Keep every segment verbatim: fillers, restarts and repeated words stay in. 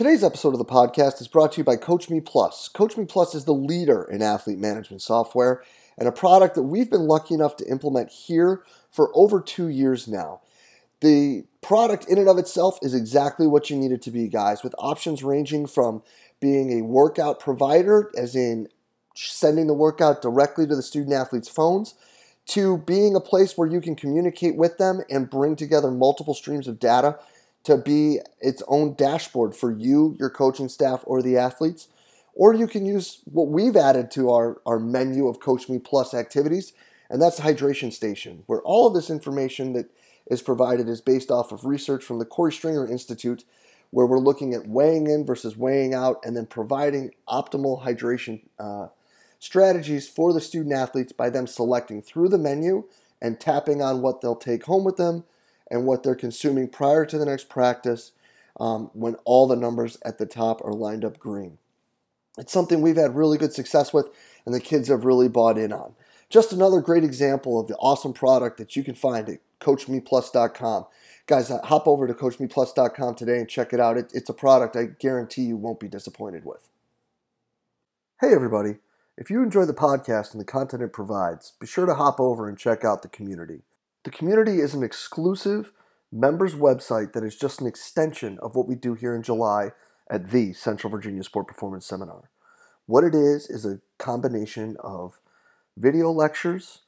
Today's episode of the podcast is brought to you by CoachMe Plus. CoachMe Plus is the leader in athlete management software and a product that we've been lucky enough to implement here for over two years now. The product in and of itself is exactly what you need it to be, guys, with options ranging from being a workout provider, as in sending the workout directly to the student athlete's phones, to being a place where you can communicate with them and bring together multiple streams of data to be its own dashboard for you, your coaching staff, or the athletes. Or you can use what we've added to our, our menu of CoachMe Plus activities, and that's the hydration station, where all of this information that is provided is based off of research from the Corey Stringer Institute, where we're looking at weighing in versus weighing out and then providing optimal hydration uh, strategies for the student athletes by them selecting through the menu and tapping on what they'll take home with them and what they're consuming prior to the next practice um, when all the numbers at the top are lined up green. It's something we've had really good success with and the kids have really bought in on. Just another great example of the awesome product that you can find at coach me plus dot com. Guys, hop over to coach me plus dot com today and check it out. It, it's a product I guarantee you won't be disappointed with. Hey everybody, if you enjoy the podcast and the content it provides, be sure to hop over and check out the community. The community is an exclusive members website that is just an extension of what we do here in July at the Central Virginia Sport Performance Seminar. What it is is a combination of video lectures,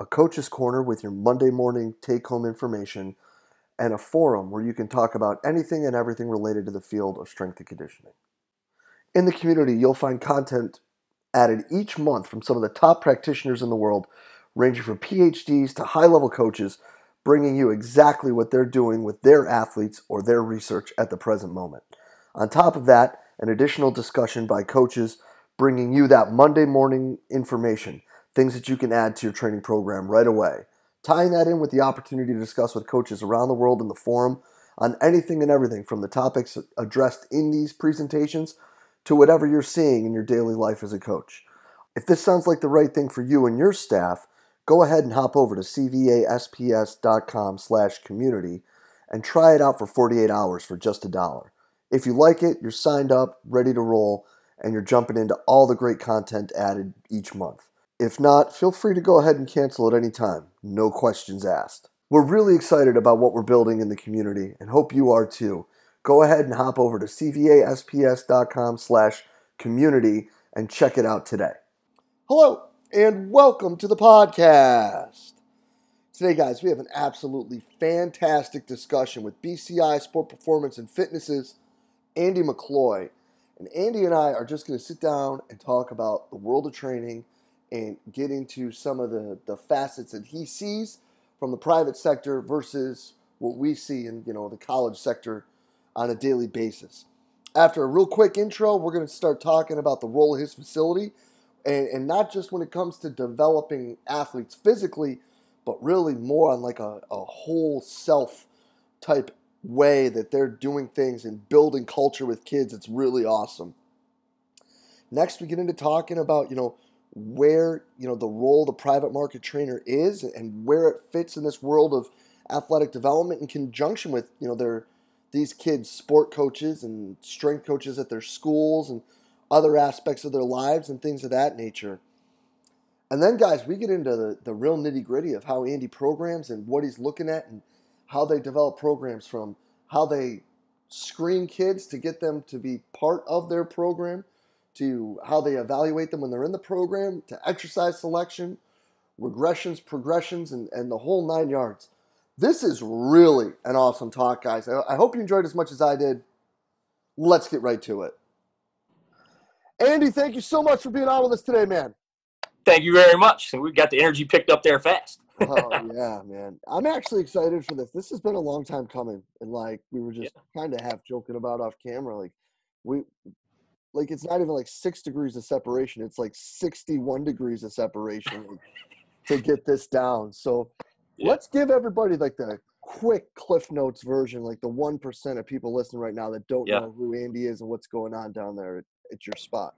a coach's corner with your Monday morning take-home information, and a forum where you can talk about anything and everything related to the field of strength and conditioning. In the community, you'll find content added each month from some of the top practitioners in the world, ranging from P H Ds to high-level coaches, bringing you exactly what they're doing with their athletes or their research at the present moment. On top of that, an additional discussion by coaches bringing you that Monday morning information, things that you can add to your training program right away. Tying that in with the opportunity to discuss with coaches around the world in the forum on anything and everything from the topics addressed in these presentations to whatever you're seeing in your daily life as a coach. If this sounds like the right thing for you and your staff, go ahead and hop over to c v a s p s dot com slash community and try it out for forty-eight hours for just a dollar. If you like it, you're signed up, ready to roll, and you're jumping into all the great content added each month. If not, feel free to go ahead and cancel at any time. No questions asked. We're really excited about what we're building in the community and hope you are too. Go ahead and hop over to c v a s p s dot com slash community and check it out today. Hello, and welcome to the podcast. Today, guys, we have an absolutely fantastic discussion with B C I Sport Performance and Fitness's Andy McCloy. And Andy and I are just going to sit down and talk about the world of training and get into some of the, the facets that he sees from the private sector versus what we see in, you know, the college sector on a daily basis. After a real quick intro, we're going to start talking about the role of his facility, And, and not just when it comes to developing athletes physically, but really more on like a, a whole self type way that they're doing things and building culture with kids. It's really awesome. Next, we get into talking about, you know, where, you know, the role the private market trainer is and where it fits in this world of athletic development in conjunction with, you know, their these kids' sport coaches and strength coaches at their schools and other aspects of their lives and things of that nature. And then, guys, we get into the, the real nitty-gritty of how Andy programs and what he's looking at and how they develop programs, from how they screen kids to get them to be part of their program, to how they evaluate them when they're in the program, to exercise selection, regressions, progressions, and, and the whole nine yards. This is really an awesome talk, guys. I, I hope you enjoyed it as much as I did. Let's get right to it. Andy, thank you so much for being on with us today, man. Thank you very much. We got the energy picked up there fast. Oh, yeah, man. I'm actually excited for this. This has been a long time coming. And, like, we were just yeah. kind of half joking about off camera. Like, we, like, it's not even, like, six degrees of separation. It's, like, sixty-one degrees of separation to get this down. So yeah. let's give everybody, like, the quick Cliff Notes version, like the one percent of people listening right now that don't yeah. know who Andy is and what's going on down there at your spot.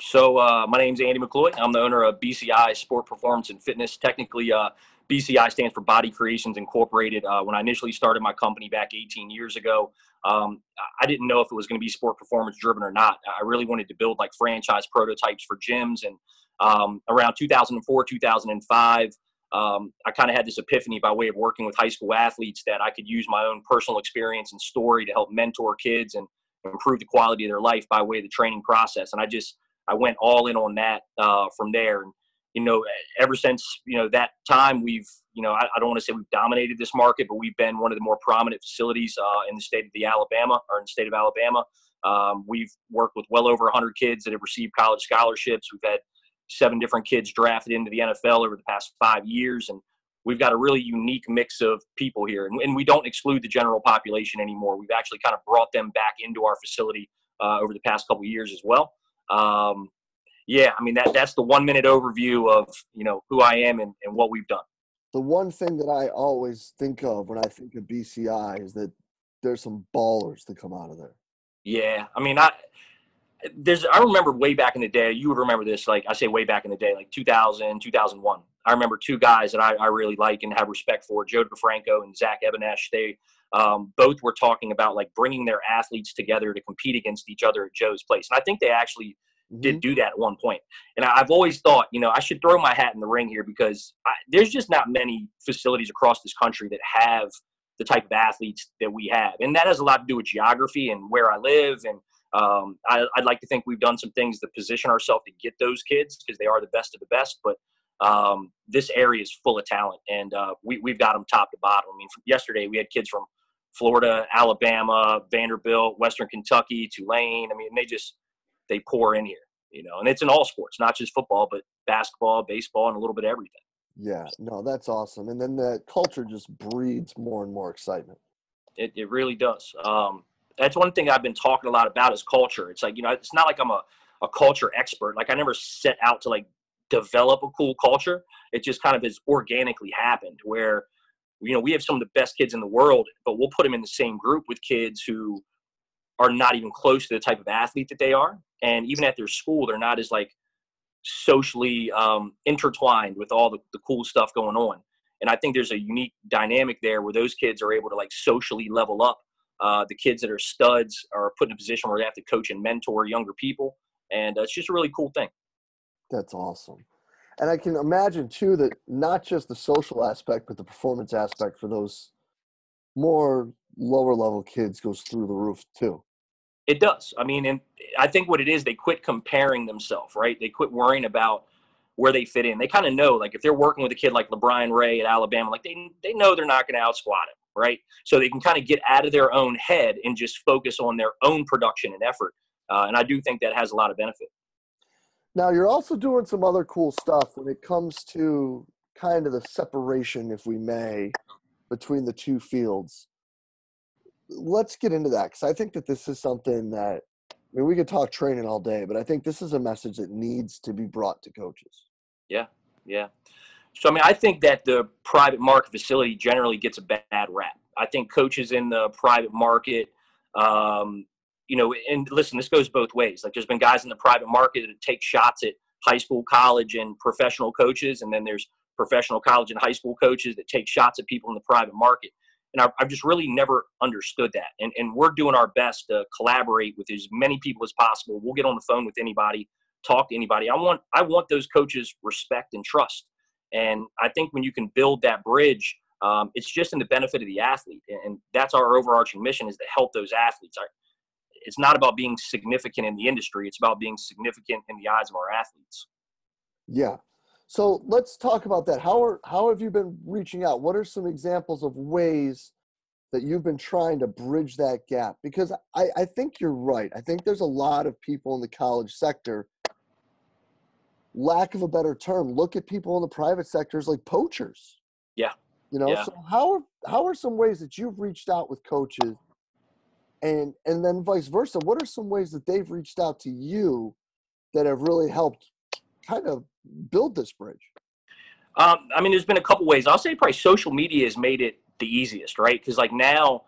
So uh, my name's Andy McCloy. I'm the owner of B C I Sport Performance and Fitness. Technically, uh, B C I stands for Body Creations Incorporated. Uh, when I initially started my company back eighteen years ago, um, I didn't know if it was going to be sport performance driven or not. I really wanted to build like franchise prototypes for gyms. And um, around two thousand four, two thousand five, um, I kind of had this epiphany by way of working with high school athletes that I could use my own personal experience and story to help mentor kids and improve the quality of their life by way of the training process. And I just, I went all in on that uh, from there. And, you know, ever since, you know, that time we've, you know, I, I don't want to say we've dominated this market, but we've been one of the more prominent facilities uh, in the state of the Alabama or in the state of Alabama. Um, we've worked with well over one hundred kids that have received college scholarships. We've had seven different kids drafted into the N F L over the past five years. And we've got a really unique mix of people here. And, and we don't exclude the general population anymore. We've actually kind of brought them back into our facility uh, over the past couple of years as well. Um, yeah, I mean, that, that's the one minute overview of, you know, who I am and, and what we've done. The one thing that I always think of when I think of B C I is that there's some ballers that come out of there. Yeah. I mean, I, there's, I remember way back in the day, you would remember this, like I say way back in the day, like two thousand, two thousand one, I remember two guys that I, I really like and have respect for, Joe DeFranco and Zach Ebenesh. They, Um, both were talking about like bringing their athletes together to compete against each other at Joe's place. And I think they actually mm-hmm. did do that at one point. And I've always thought, you know, I should throw my hat in the ring here because I, there's just not many facilities across this country that have the type of athletes that we have. And that has a lot to do with geography and where I live. And um, I, I'd like to think we've done some things to position ourselves to get those kids because they are the best of the best. But um, this area is full of talent and uh, we, we've got them top to bottom. I mean, from yesterday we had kids from Florida, Alabama, Vanderbilt, Western Kentucky, Tulane. I mean, they just, they pour in here, you know, and it's in all sports, not just football, but basketball, baseball, and a little bit of everything. Yeah, no, that's awesome. And then the culture just breeds more and more excitement. It it really does. Um, that's one thing I've been talking a lot about is culture. It's like, you know, it's not like I'm a, a culture expert. Like I never set out to like develop a cool culture. It just kind of has organically happened where, you know, we have some of the best kids in the world, but we'll put them in the same group with kids who are not even close to the type of athlete that they are. And even at their school, they're not as like socially um, intertwined with all the, the cool stuff going on. And I think there's a unique dynamic there where those kids are able to like socially level up. Uh, the kids that are studs are put in a position where they have to coach and mentor younger people. And uh, it's just a really cool thing. That's awesome. And I can imagine, too, that not just the social aspect, but the performance aspect for those more lower-level kids goes through the roof, too. It does. I mean, and I think what it is, they quit comparing themselves, right? They quit worrying about where they fit in. They kind of know, like, if they're working with a kid like LeBron Ray at Alabama, like, they they know they're not going to out-squat him, right? So they can kind of get out of their own head and just focus on their own production and effort. Uh, and I do think that has a lot of benefit. Now, you're also doing some other cool stuff when it comes to kind of the separation, if we may, between the two fields. Let's get into that, because I think that this is something that, I mean, we could talk training all day, but I think this is a message that needs to be brought to coaches. Yeah, yeah. So, I mean, I think that the private market facility generally gets a bad rap. I think coaches in the private market um, – you know, and listen, this goes both ways. Like there's been guys in the private market that take shots at high school, college, and professional coaches. And then there's professional college and high school coaches that take shots at people in the private market. And I've just really never understood that. And, and we're doing our best to collaborate with as many people as possible. We'll get on the phone with anybody, talk to anybody. I want, I want those coaches respect and trust. And I think when you can build that bridge, um, it's just in the benefit of the athlete. And that's our overarching mission, is to help those athletes. I, It's not about being significant in the industry. It's about being significant in the eyes of our athletes. Yeah. So let's talk about that. How are, how have you been reaching out? What are some examples of ways that you've been trying to bridge that gap? Because I, I think you're right. I think there's a lot of people in the college sector, lack of a better term, look at people in the private sectors like poachers. Yeah. You know, yeah. So how are, how are some ways that you've reached out with coaches? And and then vice versa, what are some ways that they've reached out to you that have really helped kind of build this bridge? Um, I mean, there's been a couple ways. I'll say probably social media has made it the easiest, right? Because, like, now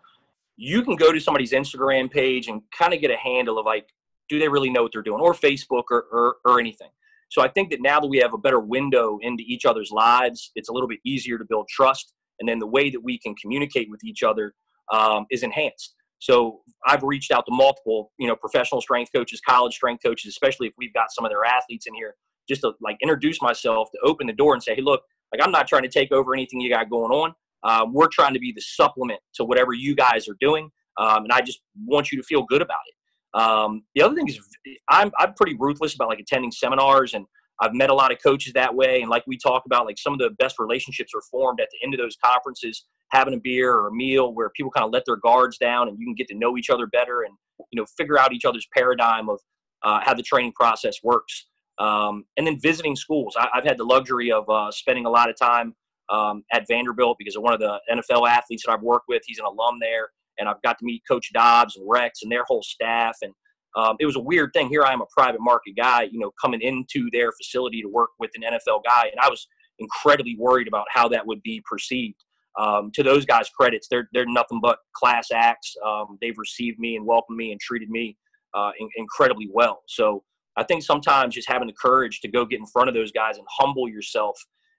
you can go to somebody's Instagram page and kind of get a handle of, like, do they really know what they're doing, or Facebook, or, or, or anything. So I think that now that we have a better window into each other's lives, it's a little bit easier to build trust. And then the way that we can communicate with each other um, is enhanced. So I've reached out to multiple, you know, professional strength coaches, college strength coaches, especially if we've got some of their athletes in here, just to like introduce myself, to open the door and say, hey, look, like I'm not trying to take over anything you got going on. Uh, we're trying to be the supplement to whatever you guys are doing. Um, and I just want you to feel good about it. Um, the other thing is I'm, I'm pretty ruthless about like attending seminars, and I've met a lot of coaches that way. And like we talk about, like some of the best relationships are formed at the end of those conferences, having a beer or a meal where people kind of let their guards down and you can get to know each other better and, you know, figure out each other's paradigm of uh, how the training process works. Um, and then visiting schools. I, I've had the luxury of uh, spending a lot of time um, at Vanderbilt because of one of the N F L athletes that I've worked with. He's an alum there. And I've got to meet Coach Dobbs and Rex and their whole staff. And um, it was a weird thing. Here I am, a private market guy, you know, coming into their facility to work with an N F L guy. And I was incredibly worried about how that would be perceived. Um, to those guys' credits, they're, they're nothing but class acts. Um, they've received me and welcomed me and treated me uh, in, incredibly well. So I think sometimes just having the courage to go get in front of those guys and humble yourself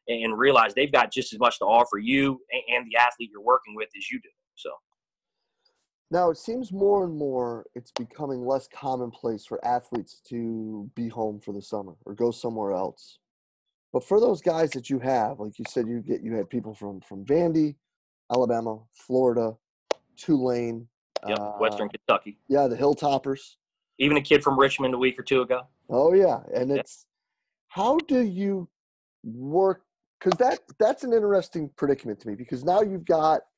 and realize they've got just as much to offer you and the athlete you're working with as you do. So. Now, it seems more and more it's becoming less commonplace for athletes to be home for the summer or go somewhere else. But for those guys that you have, like you said, you get you had people from, from Vandy, Alabama, Florida, Tulane. Yep, uh, Western Kentucky. Yeah, the Hilltoppers. Even a kid from Richmond a week or two ago. Oh, yeah. And it's yeah. How do you work? Because that, that's an interesting predicament to me, because now you've got –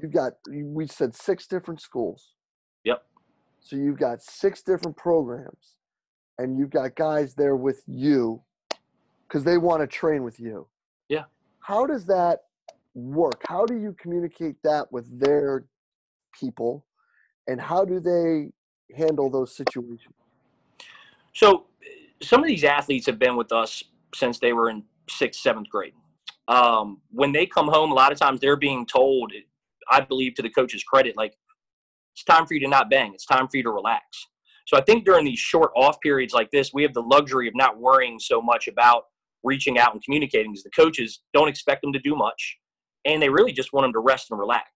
You've got, we said six different schools. Yep. So you've got six different programs, and you've got guys there with you because they want to train with you. Yeah. How does that work? How do you communicate that with their people, and how do they handle those situations? So some of these athletes have been with us since they were in sixth, seventh grade. Um, when they come home, a lot of times they're being told – I believe to the coach's credit, like it's time for you to not bang. It's time for you to relax. So I think during these short off periods like this, we have the luxury of not worrying so much about reaching out and communicating, because the coaches don't expect them to do much, and they really just want them to rest and relax.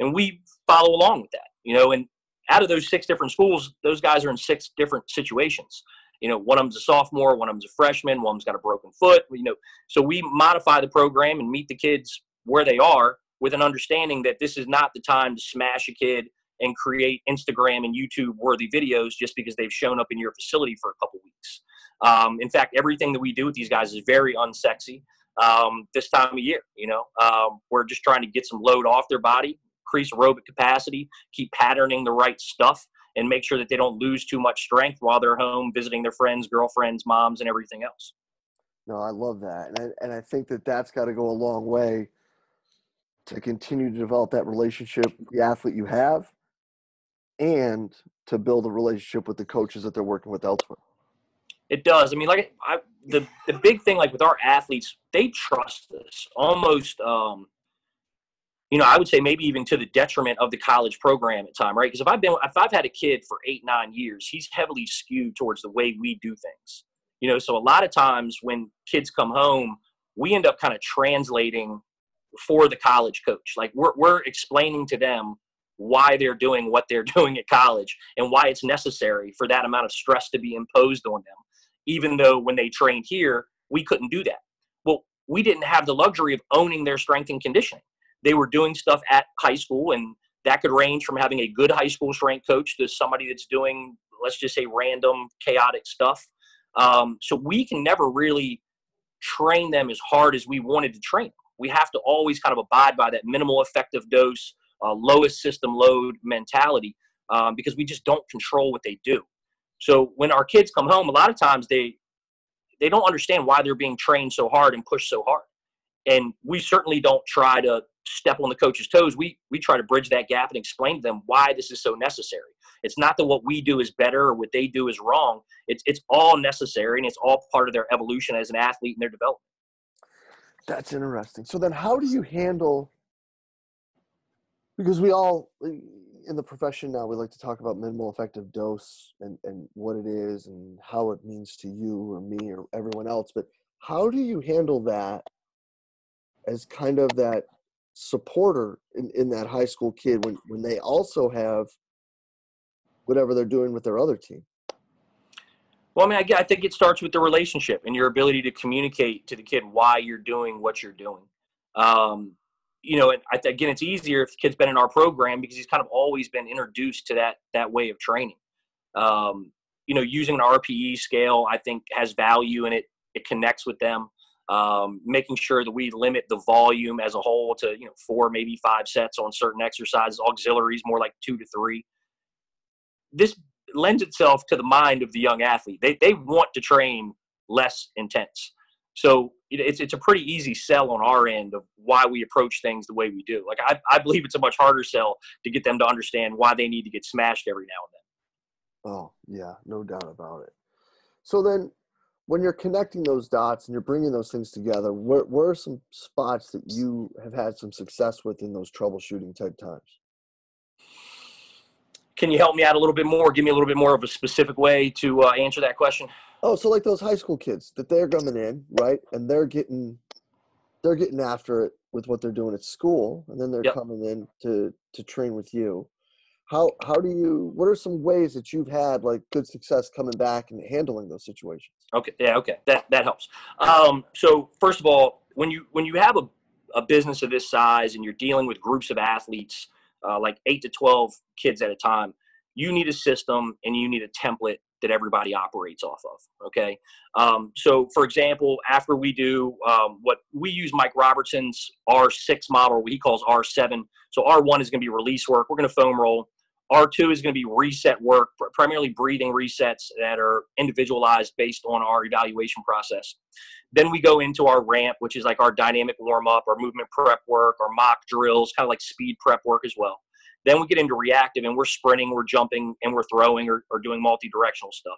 And we follow along with that, you know, and out of those six different schools, those guys are in six different situations. You know, one of them's a sophomore, one of them's a freshman, one of them's got a broken foot, you know, so we modify the program and meet the kids where they are, with an understanding that this is not the time to smash a kid and create Instagram and YouTube-worthy videos just because they've shown up in your facility for a couple weeks. Um, in fact, everything that we do with these guys is very unsexy um, this time of year. You know, um, we're just trying to get some load off their body, increase aerobic capacity, keep patterning the right stuff, and make sure that they don't lose too much strength while they're home visiting their friends, girlfriends, moms, and everything else. No, I love that. And I, and I think that that's got to go a long way to continue to develop that relationship with the athlete you have, and to build a relationship with the coaches that they're working with elsewhere. It does. I mean, like I, the, the big thing, like with our athletes, they trust us almost, um, you know, I would say maybe even to the detriment of the college program at time, right? Because if I've been, if I've had a kid for eight, nine years, he's heavily skewed towards the way we do things, you know? So a lot of times when kids come home, we end up kind of translating for the college coach. Like we're, we're explaining to them why they're doing what they're doing at college and why it's necessary for that amount of stress to be imposed on them, even though when they trained here, we couldn't do that. Well, we didn't have the luxury of owning their strength and conditioning. They were doing stuff at high school, and that could range from having a good high school strength coach to somebody that's doing, let's just say, random chaotic stuff. Um, so we can never really train them as hard as we wanted to train them. We have to always kind of abide by that minimal effective dose, uh, lowest system load mentality, um, because we just don't control what they do. So when our kids come home, a lot of times they they don't understand why they're being trained so hard and pushed so hard. And we certainly don't try to step on the coach's toes. We, we try to bridge that gap and explain to them why this is so necessary. It's not that what we do is better or what they do is wrong. It's, it's all necessary, and it's all part of their evolution as an athlete and their development. That's interesting. So then how do you handle, because we all, in the profession now, we like to talk about minimal effective dose and, and what it is and how it means to you or me or everyone else. But how do you handle that as kind of that supporter in, in that high school kid when, when they also have whatever they're doing with their other team? Well, I mean, I, I think it starts with the relationship and your ability to communicate to the kid why you're doing what you're doing. Um, you know, and I, again, it's easier if the kid's been in our program because he's kind of always been introduced to that, that way of training. Um, you know, using an R P E scale, I think has value in it. It connects with them. Um, making sure that we limit the volume as a whole to, you know, four, maybe five sets on certain exercises, auxiliaries, more like two to three. This lends itself to the mind of the young athlete. They they want to train less intense. So it, it's it's a pretty easy sell on our end of why we approach things the way we do. Like I, I believe it's a much harder sell to get them to understand why they need to get smashed every now and then. Oh, yeah, no doubt about it. So then when you're connecting those dots and you're bringing those things together, what, what are some spots that you have had some success with in those troubleshooting type times? Can you help me out a little bit more? Give me a little bit more of a specific way to uh, answer that question. Oh, so like those high school kids that they're coming in, right? And they're getting, they're getting after it with what they're doing at school, and then they're yep. coming in to to train with you. How how do you? What are some ways that you've had like good success coming back and handling those situations? Okay, yeah, okay, that that helps. Um, so first of all, when you when you have a a business of this size and you're dealing with groups of athletes. Uh, like eight to twelve kids at a time, you need a system and you need a template that everybody operates off of, okay? Um, so, for example, after we do um, what we use Mike Robertson's R six model, what he calls R seven. So R one is going to be release work. We're going to foam roll. R two is going to be reset work, primarily breathing resets that are individualized based on our evaluation process. Then we go into our ramp, which is like our dynamic warm-up, our movement prep work, our mock drills, kind of like speed prep work as well. Then we get into reactive, and we're sprinting, we're jumping, and we're throwing or, or doing multi-directional stuff.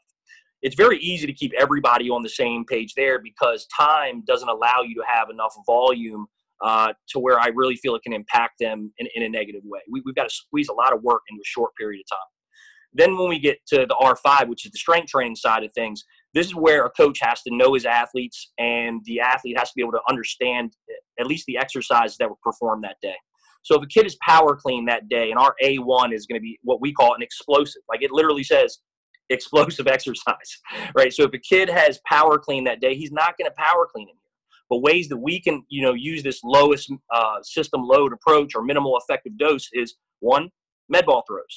It's very easy to keep everybody on the same page there because time doesn't allow you to have enough volume Uh, to where I really feel it can impact them in, in a negative way. We, we've got to squeeze a lot of work into a short period of time. Then when we get to the R five, which is the strength training side of things, this is where a coach has to know his athletes, and the athlete has to be able to understand at least the exercises that were performed that day. So if a kid is power clean that day, and our A one is going to be what we call an explosive. Like it literally says explosive exercise, right? So if a kid has power clean that day, he's not going to power clean anymore. But ways that we can, you know, use this lowest uh, system load approach or minimal effective dose is one, med ball throws,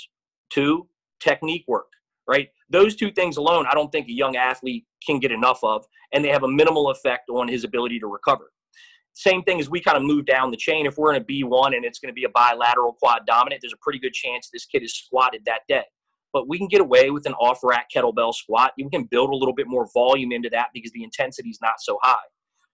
two, technique work, right? Those two things alone, I don't think a young athlete can get enough of, and they have a minimal effect on his ability to recover. Same thing as we kind of move down the chain. If we're in a B one and it's going to be a bilateral quad dominant, there's a pretty good chance this kid is squatted that day. But we can get away with an off-rack kettlebell squat. We can build a little bit more volume into that because the intensity is not so high.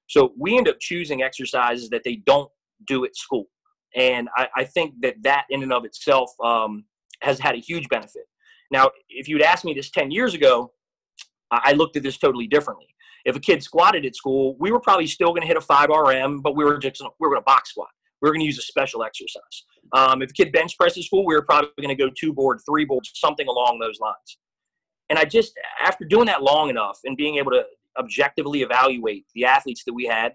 So we end up choosing exercises that they don't do at school. And I, I think that that in and of itself um, has had a huge benefit. Now, if you'd asked me this ten years ago, I looked at this totally differently. If a kid squatted at school, we were probably still going to hit a five R M, but we were just we were going to box squat. We were going to use a special exercise. Um, if a kid bench pressed at school, we were probably going to go two board, three board, something along those lines. And I just, after doing that long enough and being able to objectively evaluate the athletes that we had,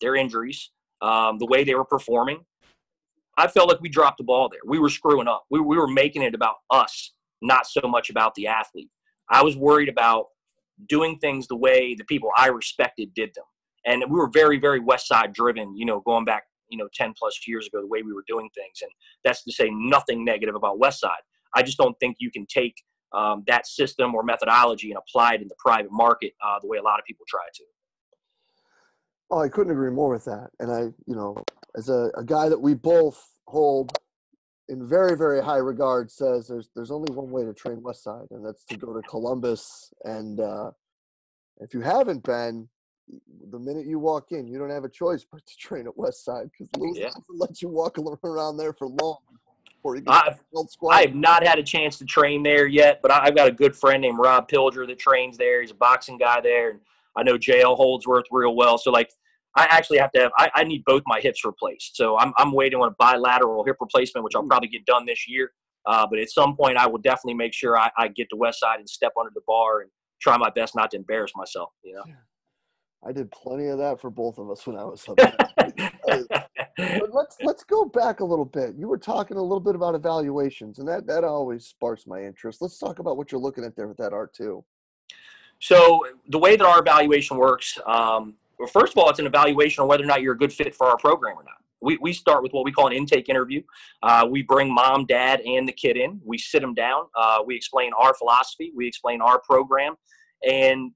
their injuries, um, the way they were performing, I felt like we dropped the ball there. We were screwing up. We, we were making it about us, not so much about the athlete. I was worried about doing things the way the people I respected did them. And we were very, very West Side driven, you know, going back, you know, ten plus years ago, the way we were doing things. And that's to say nothing negative about West Side. I just don't think you can take Um, that system or methodology and apply it in the private market uh, the way a lot of people try to. Oh, I couldn't agree more with that. And I, you know, as a, a guy that we both hold in very, very high regard says there's there's only one way to train Westside, and that's to go to Columbus. And uh, if you haven't been, the minute you walk in, you don't have a choice but to train at Westside because Louis yeah. doesn't let you walk around there for long. I've, I have not had a chance to train there yet, but I've got a good friend named Rob Pilger that trains there. He's a boxing guy there, and I know J L Holdsworth real well. So, like, I actually have to have – I, I need both my hips replaced. So I'm I'm waiting on a bilateral hip replacement, which I'll probably get done this year. Uh, but at some point, I will definitely make sure I, I get to West Side and step under the bar and try my best not to embarrass myself. You know, yeah. I did plenty of that for both of us when I was up there. But let's let's go back a little bit. You were talking a little bit about evaluations, and that that always sparks my interest. Let's talk about what you're looking at there with that R two. So the way that our evaluation works, um, well, first of all, it's an evaluation on whether or not you're a good fit for our program or not. We, we start with what we call an intake interview. Uh, we bring mom, dad, and the kid in. We sit them down. Uh, we explain our philosophy. We explain our program. And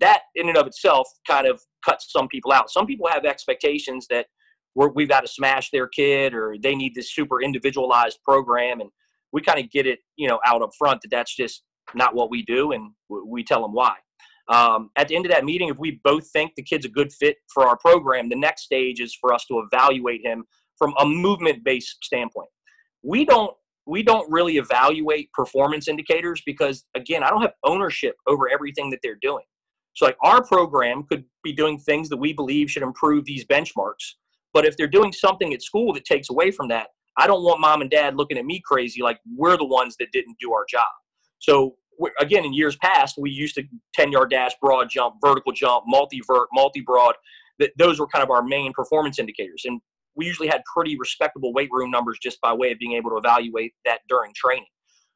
that in and of itself kind of cuts some people out. Some people have expectations that we're, we've got to smash their kid or they need this super individualized program. And we kind of get it, you know, out up front that that's just not what we do. And we tell them why. Um, at the end of that meeting, if we both think the kid's a good fit for our program, the next stage is for us to evaluate him from a movement-based standpoint. We don't, we don't really evaluate performance indicators because, again, I don't have ownership over everything that they're doing. So like our program could be doing things that we believe should improve these benchmarks. But if they're doing something at school that takes away from that, I don't want mom and dad looking at me crazy like we're the ones that didn't do our job. So again, in years past, we used to ten-yard dash, broad jump, vertical jump, multi-vert, multi-broad. Those were kind of our main performance indicators. And we usually had pretty respectable weight room numbers just by way of being able to evaluate that during training.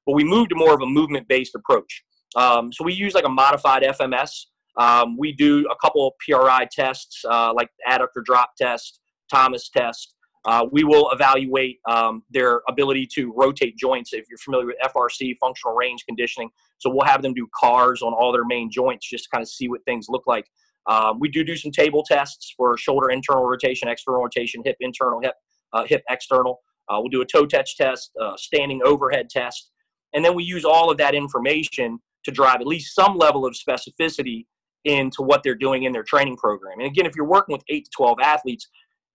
But we moved to more of a movement-based approach. Um, so we use like a modified F M S. Um, we do a couple of P R I tests, uh, like adductor drop test, Thomas test. Uh, we will evaluate um, their ability to rotate joints. If you're familiar with F R C, functional range conditioning, so we'll have them do C A Rs on all their main joints just to kind of see what things look like. Um, we do do some table tests for shoulder internal rotation, external rotation, hip internal, hip uh, hip external. Uh, we'll do a toe touch test, uh, standing overhead test, and then we use all of that information to drive at least some level of specificity into what they're doing in their training program. And again, if you're working with eight to twelve athletes,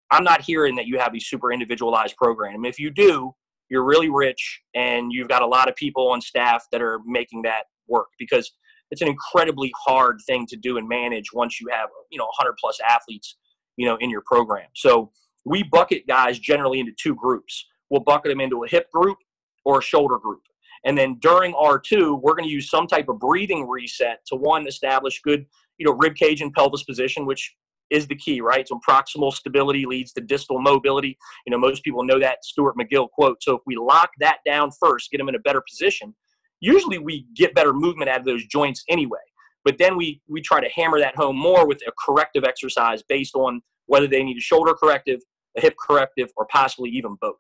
I'm not hearing that you have a super individualized program. If you do, you're really rich and you've got a lot of people on staff that are making that work, because it's an incredibly hard thing to do and manage once you have, you know, one hundred plus athletes, you know, in your program. So we bucket guys generally into two groups. We'll bucket them into a hip group or a shoulder group. And then during R two, we're going to use some type of breathing reset to, one, establish good, you know, rib cage and pelvis position, which is the key, right? So proximal stability leads to distal mobility. You know, most people know that Stuart McGill quote. So if we lock that down first, get them in a better position, usually we get better movement out of those joints anyway. But then we we try to hammer that home more with a corrective exercise based on whether they need a shoulder corrective, a hip corrective, or possibly even both.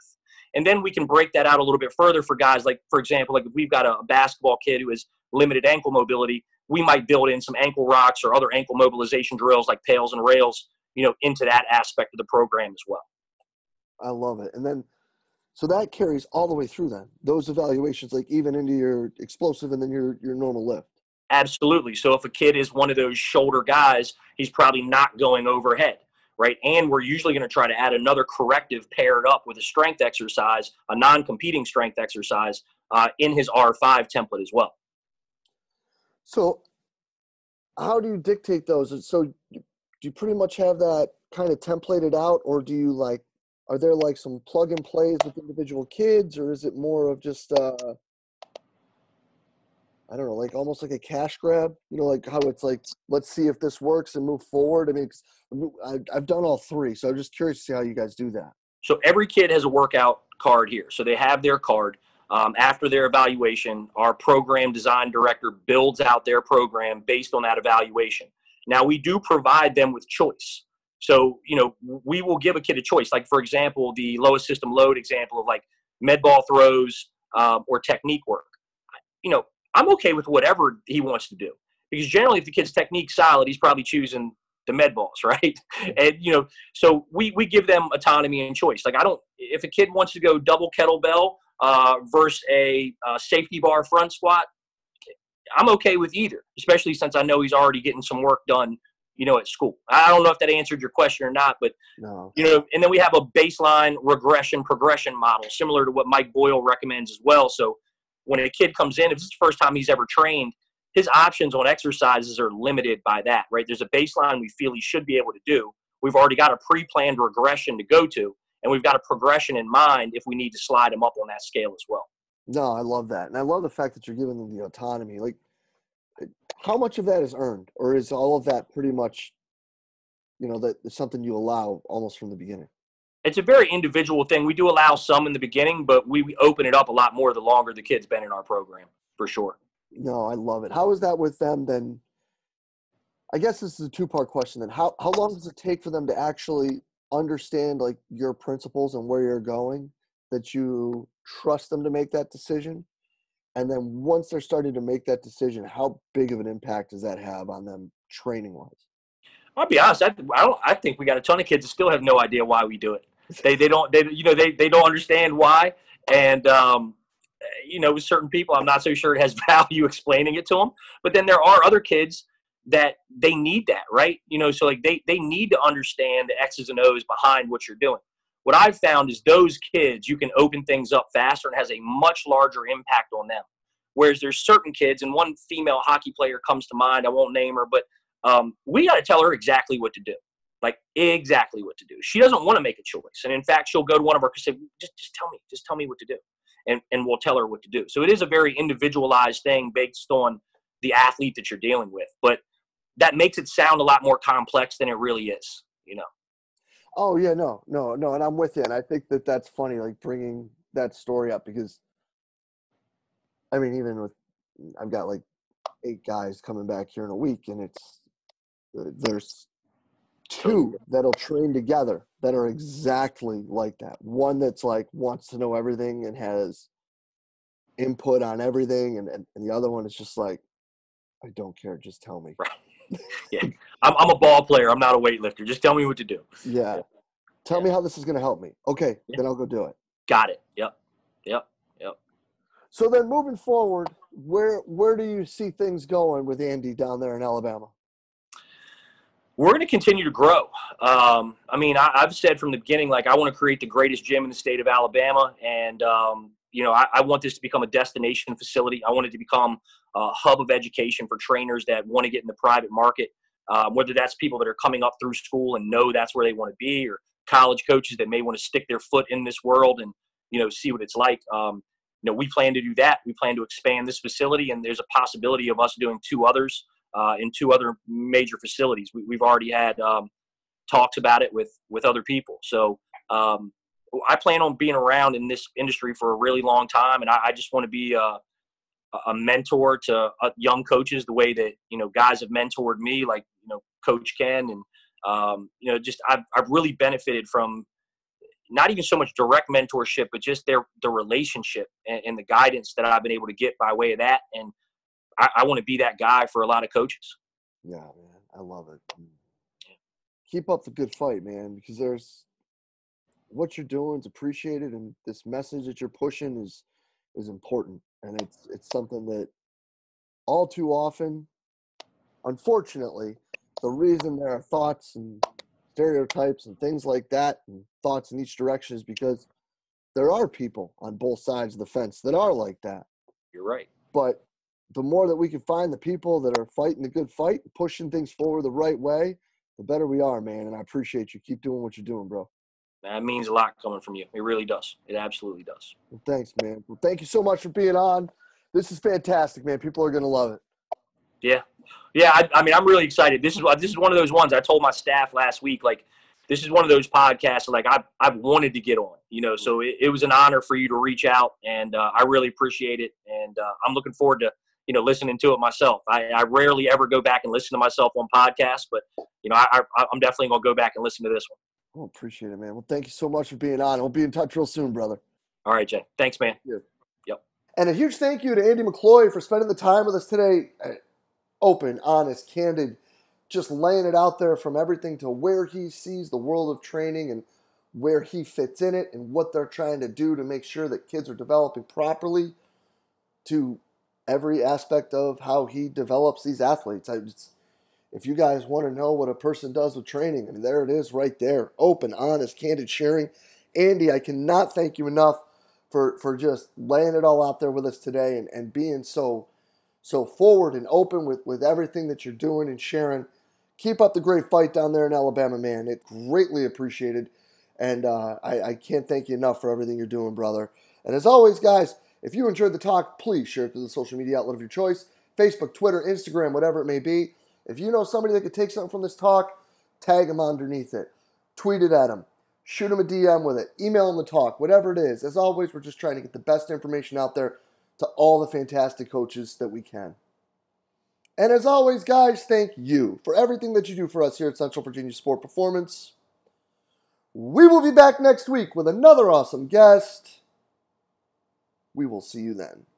And then we can break that out a little bit further for guys like, for example, like if we've got a basketball kid who has limited ankle mobility, we might build in some ankle rocks or other ankle mobilization drills like pails and rails, you know, into that aspect of the program as well. I love it. And then, so that carries all the way through then, those evaluations, like even into your explosive and then your, your normal lift. Absolutely. So if a kid is one of those shoulder guys, he's probably not going overhead, right? And we're usually going to try to add another corrective paired up with a strength exercise, a non-competing strength exercise uh, in his R five template as well. So how do you dictate those? So do you pretty much have that kind of templated out, or do you like, are there like some plug and plays with individual kids, or is it more of just, uh, I don't know, like almost like a cash grab, you know, like how it's like, let's see if this works and move forward. I mean, I've done all three, so I'm just curious to see how you guys do that. So every kid has a workout card here. So they have their card. Um, after their evaluation, our program design director builds out their program based on that evaluation. Now, we do provide them with choice. So, you know, we will give a kid a choice. Like, for example, the lowest system load example of like med ball throws um, or technique work. You know, I'm okay with whatever he wants to do, because generally if the kid's technique's solid, he's probably choosing the med balls, right? And, you know, so we, we give them autonomy and choice. Like, I don't – if a kid wants to go double kettlebell – Uh, versus a uh, safety bar front squat, I'm okay with either, especially since I know he's already getting some work done, you know, at school. I don't know if that answered your question or not, but, no. You know, and then we have a baseline regression progression model, similar to what Mike Boyle recommends as well. So when a kid comes in, if it's the first time he's ever trained, his options on exercises are limited by that, right? There's a baseline we feel he should be able to do. We've already got a pre-planned regression to go to. And we've got a progression in mind if we need to slide them up on that scale as well. No, I love that. And I love the fact that you're giving them the autonomy. Like, how much of that is earned, or is all of that pretty much, you know, that it's something you allow almost from the beginning? It's a very individual thing. We do allow some in the beginning, but we open it up a lot more the longer the kid's been in our program, for sure. No, I love it. How is that with them then? I guess this is a two-part question then. How, how long does it take for them to actually understand, like, your principles and where you're going, that you trust them to make that decision? And then once they're starting to make that decision, how big of an impact does that have on them training-wise? I'll be honest. I, I, don't, I think we got a ton of kids that still have no idea why we do it. They they don't they you know they they don't understand why, and um, you know, with certain people, I'm not so sure it has value explaining it to them. But then there are other kids that they need that, right? You know, so like they they need to understand the X's and O's behind what you're doing. What I've found is those kids, you can open things up faster and has a much larger impact on them. Whereas there's certain kids, and one female hockey player comes to mind, I won't name her, but um, we got to tell her exactly what to do, like exactly what to do. She doesn't want to make a choice. And in fact, she'll go to one of our, say, just, just tell me, just tell me what to do. And, and we'll tell her what to do. So it is a very individualized thing based on the athlete that you're dealing with, but that makes it sound a lot more complex than it really is, you know? Oh, yeah, no, no, no, and I'm with you, and I think that that's funny, like, bringing that story up, because, I mean, even with, I've got, like, eight guys coming back here in a week, and it's, there's two that'll train together that are exactly like that. One that's, like, wants to know everything and has input on everything, and, and, and the other one is just like, I don't care, just tell me. Right. Yeah, I'm, I'm a ball player. I'm not a weightlifter. Just tell me what to do. Yeah. yeah. Tell yeah. me how this is going to help me. Okay, yeah. Then I'll go do it. Got it. Yep. Yep. Yep. So then moving forward, where where do you see things going with Andy down there in Alabama? We're going to continue to grow. Um, I mean, I, I've said from the beginning, like, I want to create the greatest gym in the state of Alabama. And, um, you know, I, I want this to become a destination facility. I want it to become a hub of education for trainers that want to get in the private market, uh, whether that's people that are coming up through school and know that's where they want to be, or college coaches that may want to stick their foot in this world and, you know, see what it's like. Um, you know, we plan to do that. We plan to expand this facility, and there's a possibility of us doing two others uh, in two other major facilities. We, we've already had um, talks about it with, with other people. So, um, I plan on being around in this industry for a really long time, and I, I just want to be a, a mentor to young coaches, the way that, you know, guys have mentored me, like, you know, Coach Ken, and um, you know, just I've I've really benefited from not even so much direct mentorship, but just their the relationship and, and the guidance that I've been able to get by way of that, and I, I want to be that guy for a lot of coaches. Yeah, man, I love it. Keep up the good fight, man, because there's. What you're doing is appreciated, and this message that you're pushing is is important, and it's it's something that all too often, unfortunately, the reason there are thoughts and stereotypes and things like that and thoughts in each direction is because there are people on both sides of the fence that are like that. You're right. But the more that we can find the people that are fighting the good fight, pushing things forward the right way, the better we are, man, and I appreciate you. Keep doing what you're doing, bro. That means a lot coming from you. It really does. It absolutely does. Well, thanks, man. Well, thank you so much for being on. This is fantastic, man. People are going to love it. Yeah. Yeah, I, I mean, I'm really excited. This is this is one of those ones I told my staff last week, like, this is one of those podcasts, like, I've, I've wanted to get on, you know, so it, it was an honor for you to reach out, and uh, I really appreciate it, and uh, I'm looking forward to, you know, listening to it myself. I, I rarely ever go back and listen to myself on podcasts, but, you know, I, I, I'm definitely going to go back and listen to this one. Oh, appreciate it, man. Well, thank you so much for being on. We'll be in touch real soon, brother. All right, Jay. Thanks, man. Yeah. Yep. And a huge thank you to Andy McCloy for spending the time with us today. Open, honest, candid, just laying it out there from everything to where he sees the world of training and where he fits in it and what they're trying to do to make sure that kids are developing properly, to every aspect of how he develops these athletes. I just, If you guys want to know what a person does with training, I mean, there it is right there. Open, honest, candid sharing. Andy, I cannot thank you enough for, for just laying it all out there with us today and, and being so so forward and open with, with everything that you're doing and sharing. Keep up the great fight down there in Alabama, man. It's greatly appreciated. And uh, I, I can't thank you enough for everything you're doing, brother. And as always, guys, If you enjoyed the talk, please share it through the social media outlet of your choice, Facebook, Twitter, Instagram, whatever it may be. If you know somebody that could take something from this talk, tag them underneath it. Tweet it at them. Shoot them a D M with it. Email them the talk, whatever it is. As always, we're just trying to get the best information out there to all the fantastic coaches that we can. And as always, guys, thank you for everything that you do for us here at Central Virginia Sport Performance. We will be back next week with another awesome guest. We will see you then.